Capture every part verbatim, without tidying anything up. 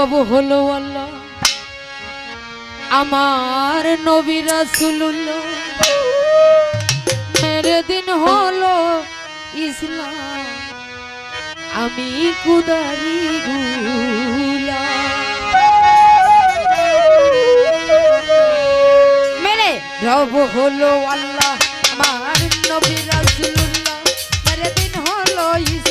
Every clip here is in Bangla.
রব হলো আল্লাহ, আমার নবী রাসূলুল্লাহ, মেরে দিন হলো ইসলাম, আমি খুদারি গোলাম। মেরে রব হলো আল্লাহ, আমার নবী রাসূলুল্লাহ, মেরে দিন হলো ইসলাম।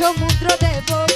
সমুদ্র দেব